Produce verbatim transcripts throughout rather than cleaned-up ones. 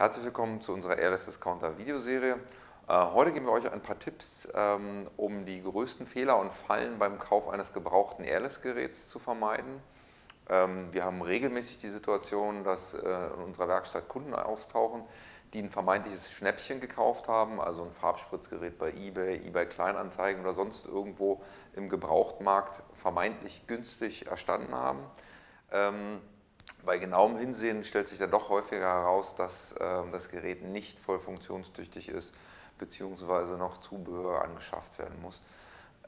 Herzlich willkommen zu unserer Airless Discounter Videoserie. Heute geben wir euch ein paar Tipps, um die größten Fehler und Fallen beim Kauf eines gebrauchten Airless Geräts zu vermeiden. Wir haben regelmäßig die Situation, dass in unserer Werkstatt Kunden auftauchen, die ein vermeintliches Schnäppchen gekauft haben, also ein Farbspritzgerät bei eBay, eBay Kleinanzeigen oder sonst irgendwo im Gebrauchtmarkt vermeintlich günstig erstanden haben. Bei genauem Hinsehen stellt sich dann doch häufiger heraus, dass äh, das Gerät nicht voll funktionstüchtig ist bzw. noch Zubehör angeschafft werden muss.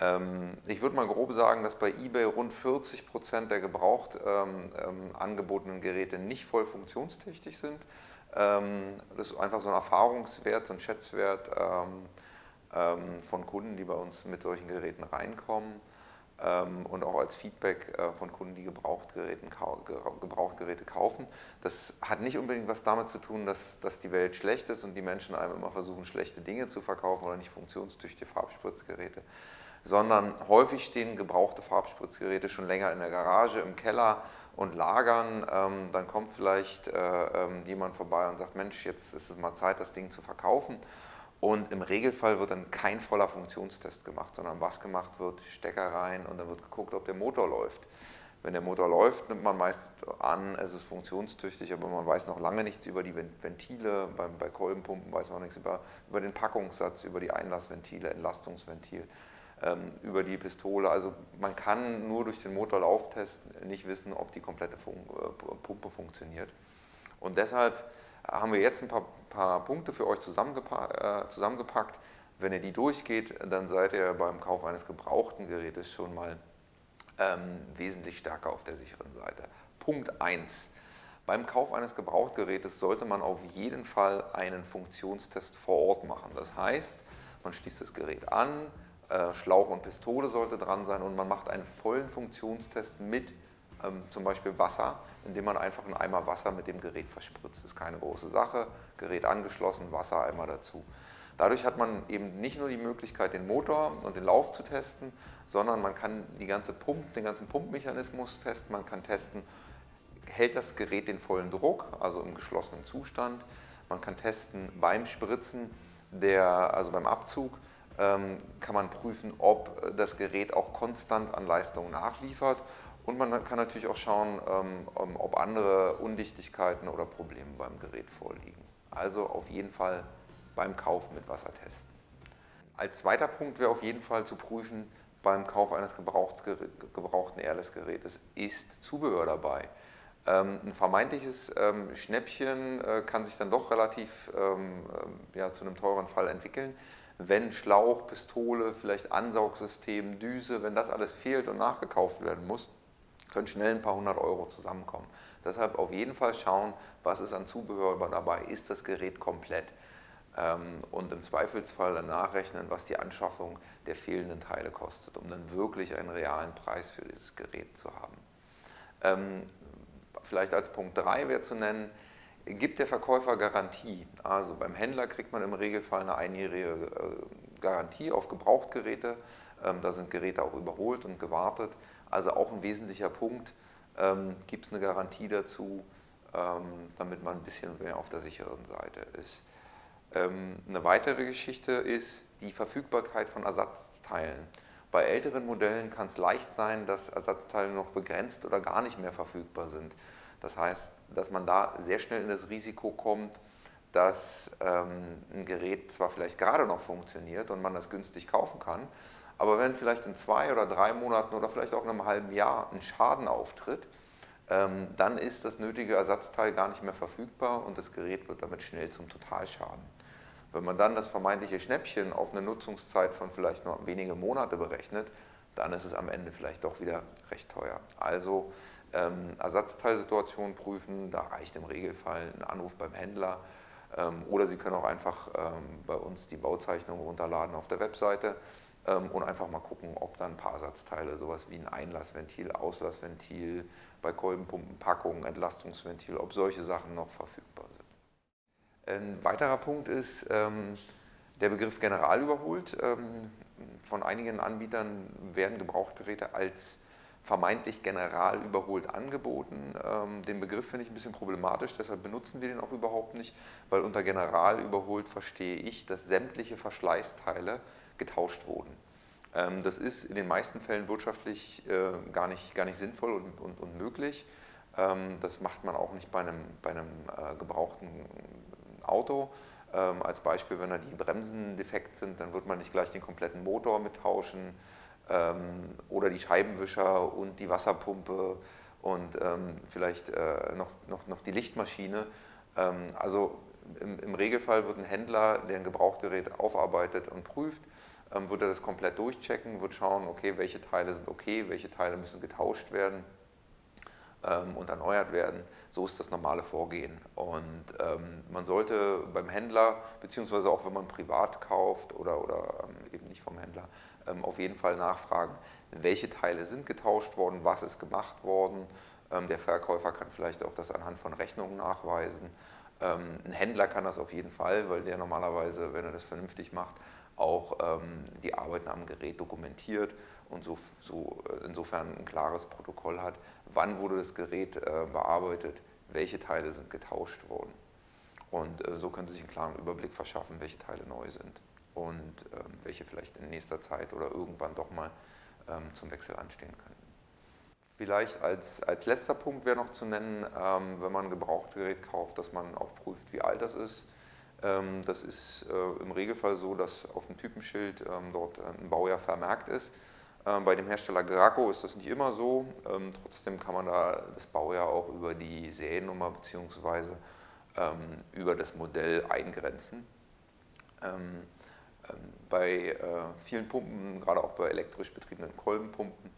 Ähm, ich würde mal grob sagen, dass bei eBay rund vierzig Prozent der gebraucht ähm, ähm, angebotenen Geräte nicht voll funktionstüchtig sind. Ähm, das ist einfach so ein Erfahrungswert, so ein Schätzwert ähm, ähm, von Kunden, die bei uns mit solchen Geräten reinkommen. Und auch als Feedback von Kunden, die Gebrauchtgeräten, Gebrauchtgeräte kaufen. Das hat nicht unbedingt was damit zu tun, dass, dass die Welt schlecht ist und die Menschen einem immer versuchen, schlechte Dinge zu verkaufen oder nicht funktionstüchtige Farbspritzgeräte, sondern häufig stehen gebrauchte Farbspritzgeräte schon länger in der Garage, im Keller und lagern. Dann kommt vielleicht jemand vorbei und sagt, Mensch, jetzt ist es mal Zeit, das Ding zu verkaufen. Und im Regelfall wird dann kein voller Funktionstest gemacht, sondern was gemacht wird, Stecker rein und dann wird geguckt, ob der Motor läuft. Wenn der Motor läuft, nimmt man meist an, es ist funktionstüchtig, aber man weiß noch lange nichts über die Ventile. Bei, bei Kolbenpumpen weiß man noch nichts über, über den Packungssatz, über die Einlassventile, Entlastungsventil, ähm, über die Pistole. Also man kann nur durch den Motorlauftest nicht wissen, ob die komplette Fun äh, Pumpe funktioniert. Und deshalb haben wir jetzt ein paar, paar Punkte für euch zusammengepa äh, zusammengepackt. Wenn ihr die durchgeht, dann seid ihr beim Kauf eines gebrauchten Gerätes schon mal ähm, wesentlich stärker auf der sicheren Seite. Punkt eins. Beim Kauf eines Gebrauchtgerätes sollte man auf jeden Fall einen Funktionstest vor Ort machen. Das heißt, man schließt das Gerät an, äh, Schlauch und Pistole sollte dran sein und man macht einen vollen Funktionstest mit zum Beispiel Wasser, indem man einfach einen Eimer Wasser mit dem Gerät verspritzt. Das ist keine große Sache, Gerät angeschlossen, Wassereimer dazu. Dadurch hat man eben nicht nur die Möglichkeit, den Motor und den Lauf zu testen, sondern man kann die ganze Pump, den ganzen Pumpmechanismus testen. Man kann testen, hält das Gerät den vollen Druck, also im geschlossenen Zustand. Man kann testen beim Spritzen, der, also beim Abzug, kann man prüfen, ob das Gerät auch konstant an Leistung nachliefert. Und man kann natürlich auch schauen, ob andere Undichtigkeiten oder Probleme beim Gerät vorliegen. Also auf jeden Fall beim Kauf mit Wasser testen. Als zweiter Punkt wäre auf jeden Fall zu prüfen, beim Kauf eines gebrauchten Airless-Gerätes ist Zubehör dabei. Ein vermeintliches Schnäppchen kann sich dann doch relativ ja, zu einem teuren Fall entwickeln. Wenn Schlauch, Pistole, vielleicht Ansaugsystem, Düse, wenn das alles fehlt und nachgekauft werden muss, können schnell ein paar hundert Euro zusammenkommen. Deshalb auf jeden Fall schauen, was ist an Zubehör dabei, ist das Gerät komplett und im Zweifelsfall dann nachrechnen, was die Anschaffung der fehlenden Teile kostet, um dann wirklich einen realen Preis für dieses Gerät zu haben. Vielleicht als Punkt drei wäre zu nennen, gibt der Verkäufer Garantie. Also beim Händler kriegt man im Regelfall eine einjährige Garantie auf Gebrauchtgeräte. Da sind Geräte auch überholt und gewartet. Also auch ein wesentlicher Punkt, ähm, gibt es eine Garantie dazu, ähm, damit man ein bisschen mehr auf der sicheren Seite ist. Ähm, eine weitere Geschichte ist die Verfügbarkeit von Ersatzteilen. Bei älteren Modellen kann es leicht sein, dass Ersatzteile noch begrenzt oder gar nicht mehr verfügbar sind. Das heißt, dass man da sehr schnell in das Risiko kommt, dass ähm, ein Gerät zwar vielleicht gerade noch funktioniert und man das günstig kaufen kann, aber wenn vielleicht in zwei oder drei Monaten oder vielleicht auch in einem halben Jahr ein Schaden auftritt, dann ist das nötige Ersatzteil gar nicht mehr verfügbar und das Gerät wird damit schnell zum Totalschaden. Wenn man dann das vermeintliche Schnäppchen auf eine Nutzungszeit von vielleicht nur wenige Monate berechnet, dann ist es am Ende vielleicht doch wieder recht teuer. Also Ersatzteilsituation prüfen, da reicht im Regelfall ein Anruf beim Händler. Oder Sie können auch einfach bei uns die Bauzeichnung runterladen auf der Webseite und einfach mal gucken, ob da ein paar Ersatzteile, sowas wie ein Einlassventil, Auslassventil, bei Kolbenpumpenpackungen, Entlastungsventil, ob solche Sachen noch verfügbar sind. Ein weiterer Punkt ist ähm, der Begriff general überholt. Ähm, von einigen Anbietern werden Gebrauchtgeräte als vermeintlich general überholt angeboten. Ähm, den Begriff finde ich ein bisschen problematisch, deshalb benutzen wir den auch überhaupt nicht, weil unter general überholt verstehe ich, dass sämtliche Verschleißteile getauscht wurden. Ähm, das ist in den meisten Fällen wirtschaftlich äh, gar nicht, gar nicht sinnvoll und, und, und möglich. Ähm, das macht man auch nicht bei einem, bei einem äh, gebrauchten Auto. Ähm, als Beispiel, wenn da die Bremsen defekt sind, dann wird man nicht gleich den kompletten Motor mittauschen. Oder die Scheibenwischer und die Wasserpumpe und ähm, vielleicht äh, noch, noch, noch die Lichtmaschine. Ähm, also im, im Regelfall wird ein Händler, der ein Gebrauchtgerät aufarbeitet und prüft, ähm, wird er das komplett durchchecken, wird schauen, okay, welche Teile sind okay, welche Teile müssen getauscht werden ähm, und erneuert werden. So ist das normale Vorgehen. Und ähm, man sollte beim Händler, beziehungsweise auch wenn man privat kauft oder, oder ähm, eben nicht vom Händler, auf jeden Fall nachfragen, welche Teile sind getauscht worden, was ist gemacht worden. Der Verkäufer kann vielleicht auch das anhand von Rechnungen nachweisen. Ein Händler kann das auf jeden Fall, weil der normalerweise, wenn er das vernünftig macht, auch die Arbeiten am Gerät dokumentiert und so, so insofern ein klares Protokoll hat, wann wurde das Gerät bearbeitet, welche Teile sind getauscht worden. Und so können Sie sich einen klaren Überblick verschaffen, welche Teile neu sind und ähm, welche vielleicht in nächster Zeit oder irgendwann doch mal ähm, zum Wechsel anstehen können. Vielleicht als, als letzter Punkt wäre noch zu nennen, ähm, wenn man ein Gebrauchtgerät kauft, dass man auch prüft, wie alt das ist. Ähm, das ist äh, im Regelfall so, dass auf dem Typenschild ähm, dort ein Baujahr vermerkt ist. Ähm, bei dem Hersteller Graco ist das nicht immer so. Ähm, trotzdem kann man da das Baujahr auch über die Seriennummer bzw. ähm, über das Modell eingrenzen. Ähm, Bei äh, vielen Pumpen, gerade auch bei elektrisch betriebenen Kolbenpumpen,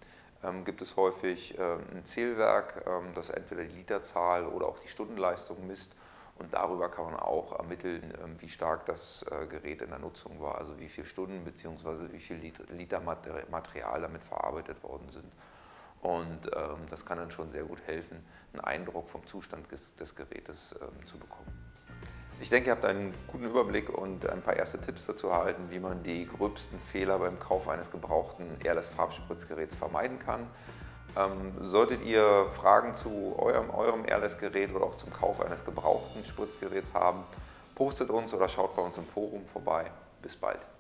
ähm, gibt es häufig äh, ein Zählwerk, ähm, das entweder die Literzahl oder auch die Stundenleistung misst. Und darüber kann man auch ermitteln, ähm, wie stark das äh, Gerät in der Nutzung war, also wie viele Stunden bzw. wie viel Liter Mater- Material damit verarbeitet worden sind. Und ähm, das kann dann schon sehr gut helfen, einen Eindruck vom Zustand des, des Gerätes ähm, zu bekommen. Ich denke, ihr habt einen guten Überblick und ein paar erste Tipps dazu erhalten, wie man die gröbsten Fehler beim Kauf eines gebrauchten Airless-Farbspritzgeräts vermeiden kann. Ähm, solltet ihr Fragen zu eurem, eurem Airless-Gerät oder auch zum Kauf eines gebrauchten Spritzgeräts haben, postet uns oder schaut bei uns im Forum vorbei. Bis bald!